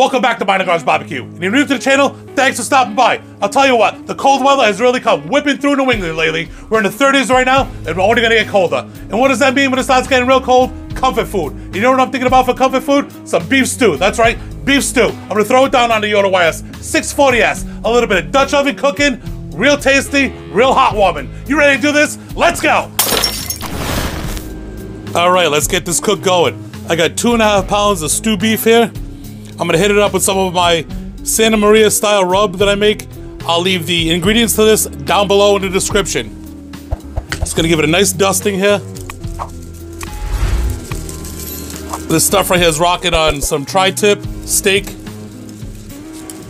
Welcome back to Behind the Garage BBQ. If you're new to the channel, thanks for stopping by. I'll tell you what, the cold weather has really come whipping through New England lately. We're in the 30s right now, and we're only gonna get colder. And what does that mean when it starts getting real cold? Comfort food. You know what I'm thinking about for comfort food? Some beef stew, that's right, beef stew. I'm gonna throw it down on the Yoder YS 640s. A little bit of Dutch oven cooking, real tasty, real hot warming. You ready to do this? Let's go. All right, let's get this cook going. I got 2.5 pounds of stew beef here. I'm gonna hit it up with some of my Santa Maria style rub that I make. I'll leave the ingredients to this down below in the description. Just gonna give it a nice dusting here. This stuff right here is rocking on some tri-tip steak.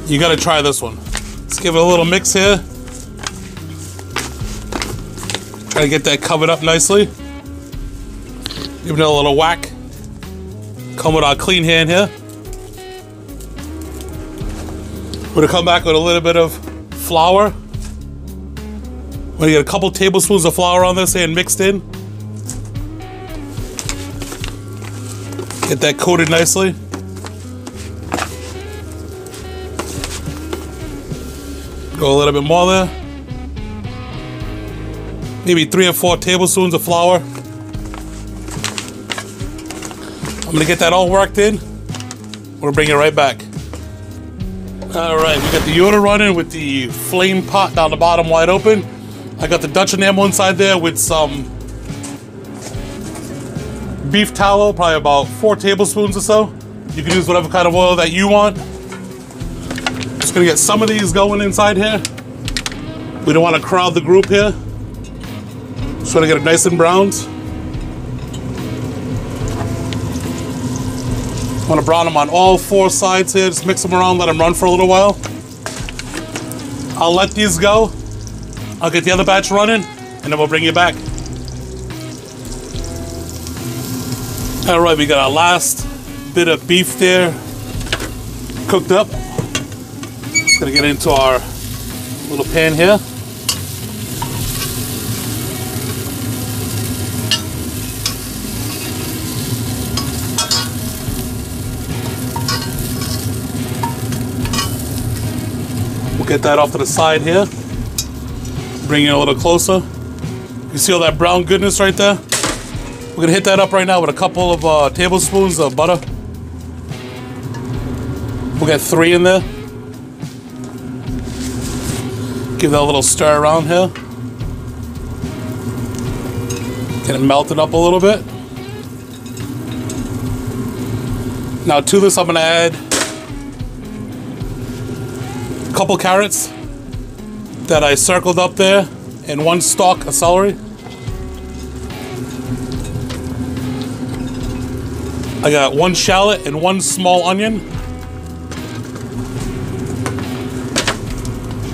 You gotta try this one. Let's give it a little mix here. Try to get that covered up nicely. Give it a little whack. Come with our clean hand here. We're gonna come back with a little bit of flour. We're gonna get a couple tablespoons of flour on this and mixed in. Get that coated nicely. Go a little bit more there. Maybe 3 or 4 tablespoons of flour. I'm gonna get that all worked in. We're gonna bring it right back. All right, we got the Yoder running with the flame pot down the bottom wide open. I got the Dutch enamel inside there with some beef tallow, probably about 4 tablespoons or so. You can use whatever kind of oil that you want. Just gonna get some of these going inside here. We don't wanna crowd the group here. Just wanna get it nice and browned. I'm gonna brown them on all 4 sides here. Just mix them around, let them run for a little while. I'll let these go. I'll get the other batch running, and then we'll bring you back. All right, we got our last bit of beef there cooked up. Just gonna get into our little pan here. Get that off to the side here. Bring it a little closer. You see all that brown goodness right there? We're gonna hit that up right now with a couple of tablespoons of butter. We'll get 3 in there. Give that a little stir around here. Get it melted up a little bit. Now to this I'm gonna add couple carrots that I circled up there and 1 stalk of celery. I got 1 shallot and 1 small onion.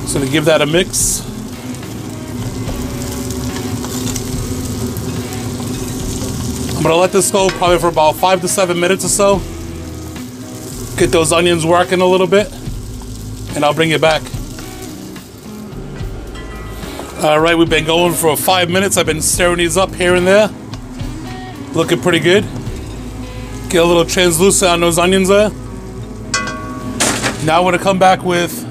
So to give that a mix. I'm gonna let this go probably for about 5 to 7 minutes or so. Get those onions working a little bit. And I'll bring you back. All right, we've been going for 5 minutes. I've been stirring these up here and there. Looking pretty good. Get a little translucent on those onions there. Now we're gonna come back with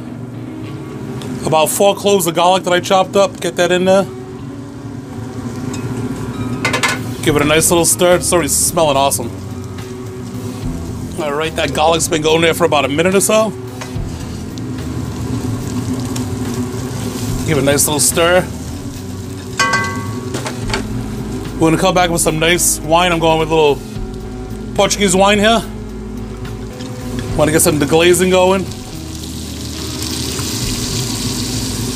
about 4 cloves of garlic that I chopped up. Get that in there. Give it a nice little stir. It's already smelling awesome. All right, that garlic's been going there for about a minute or so. Give it a nice little stir. We're gonna come back with some nice wine. I'm going with a little Portuguese wine here. Want to get some deglazing going.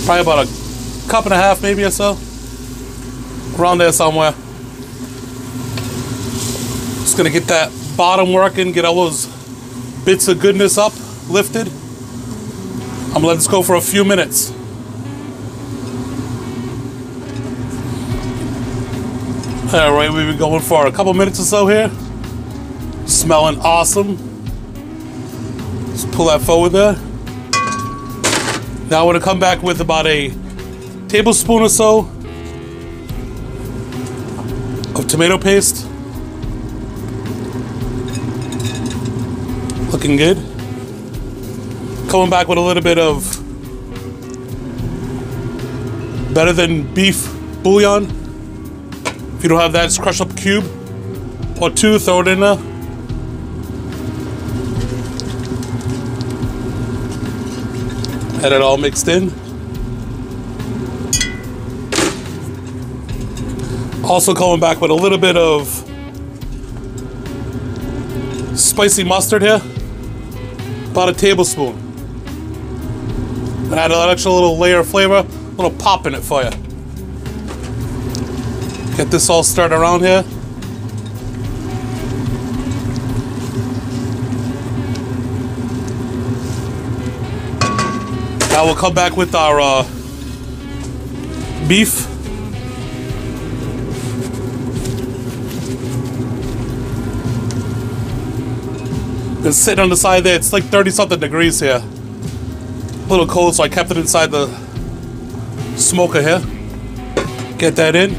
Probably about a cup and a half maybe or so. Around there somewhere. Just gonna get that bottom working, get all those bits of goodness up, lifted. I'm gonna let this go for a few minutes. All right, we've been going for a couple minutes or so here. Smelling awesome. Just pull that forward there. Now I'm gonna come back with about a tablespoon or so of tomato paste. Looking good. Coming back with a little bit of better than beef bouillon. If you don't have that, just crush up a cube or two, throw it in there. Had it all mixed in. Also coming back with a little bit of spicy mustard here, about a tablespoon. And add an extra little layer of flavor, a little pop in it for you. Get this all stirred around here. Now we'll come back with our beef. It's sitting on the side there. It's like 30-something degrees here. A little cold, so I kept it inside the smoker here. Get that in.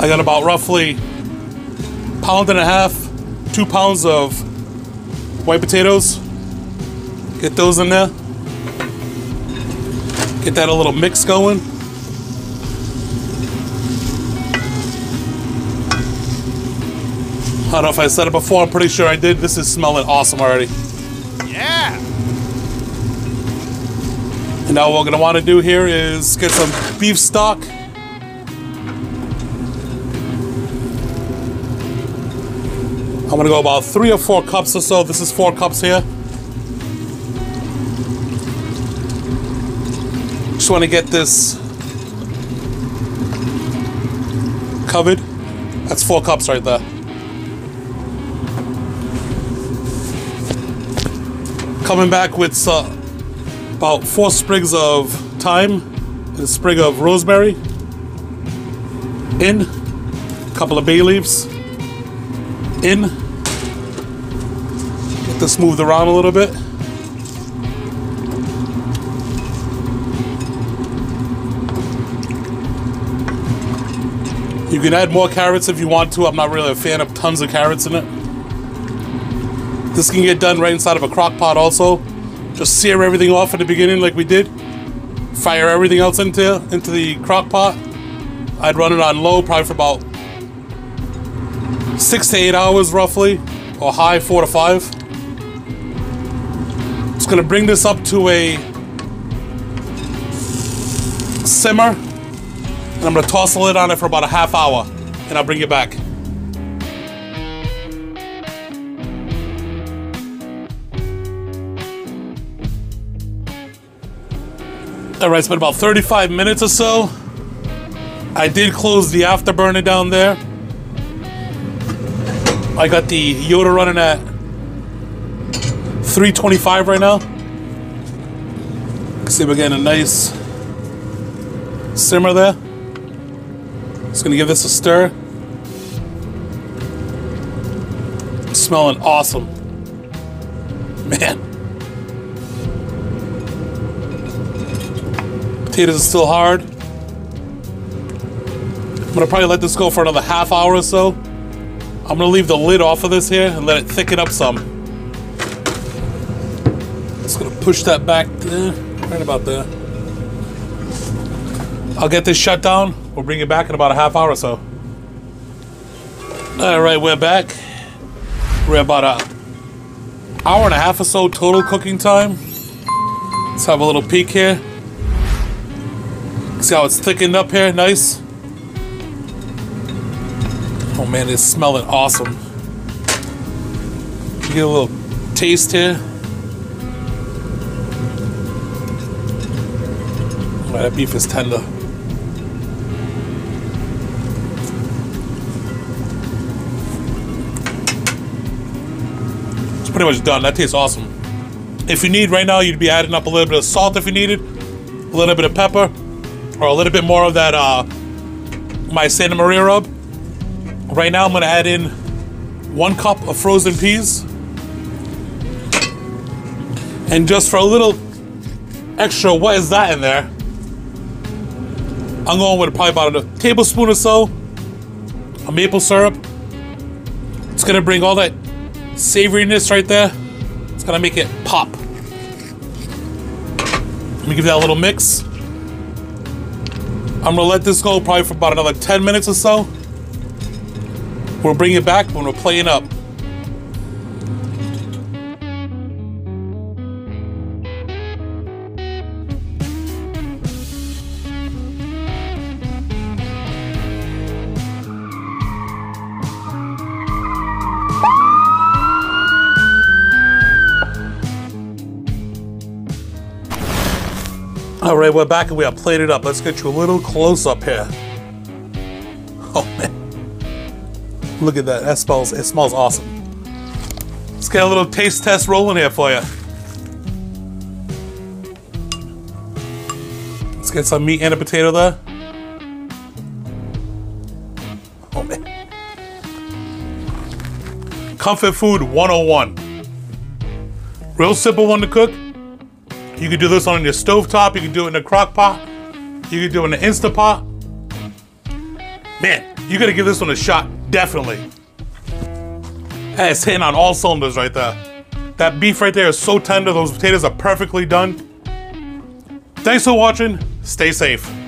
I got about roughly 1.5 pounds, 2 pounds of white potatoes. Get those in there. Get that a little mix going. I don't know if I said it before, I'm pretty sure I did. This is smelling awesome already. Yeah! And now what we're gonna wanna do here is get some beef stock. I'm gonna go about 3 or 4 cups or so. This is 4 cups here. Just want to get this covered. That's 4 cups right there. Coming back with about 4 sprigs of thyme and a sprig of rosemary in, a couple of bay leaves in. Get this moved around a little bit. You can add more carrots if you want to. I'm not really a fan of tons of carrots in it. This can get done right inside of a crock pot also. Just sear everything off at the beginning like we did. Fire everything else into the crock pot. I'd run it on low probably for about 6 to 8 hours roughly, or high 4 to 5. Just gonna bring this up to a simmer. And I'm gonna toss the lid on it for about a half hour, and I'll bring it back. All right, it's been about 35 minutes or so. I did close the afterburner down there. I got the Yoder running at 325 right now. See, we're getting a nice simmer there. Just gonna give this a stir. It's smelling awesome. Man. Potatoes are still hard. I'm gonna probably let this go for another half hour or so. I'm gonna leave the lid off of this here and let it thicken up some. Just gonna push that back there, right about there. I'll get this shut down. We'll bring it back in about a half hour or so. All right, we're back. We're about an hour and a half or so total cooking time. Let's have a little peek here. See how it's thickened up here, nice. Oh man, it's smelling awesome. Get a little taste here. Wow, that beef is tender. It's pretty much done. That tastes awesome. If you need, right now, you'd be adding up a little bit of salt if you needed, a little bit of pepper, or a little bit more of that, my Santa Maria Rub. Right now, I'm gonna add in 1 cup of frozen peas. And just for a little extra, what is that in there? I'm going with probably about a tablespoon or so of maple syrup. It's gonna bring all that savoriness right there. It's It's gonna make it pop. Let me give that a little mix. I'm gonna let this go probably for about another 10 minutes or so. We'll bring it back when we're playing up. All right, we're back and we are plated up. Let's get you a little close up here. Oh man, look at that. It smells awesome. Let's get a little taste test rolling here for you. Let's get some meat and a potato there. Oh man. Comfort food 101. Real simple one to cook. You can do this on your stovetop, you can do it in a crock pot, you can do it in an Instant Pot. Man, you gotta give this one a shot, definitely. That is hitting on all cylinders right there. That beef right there is so tender, those potatoes are perfectly done. Thanks for watching, stay safe.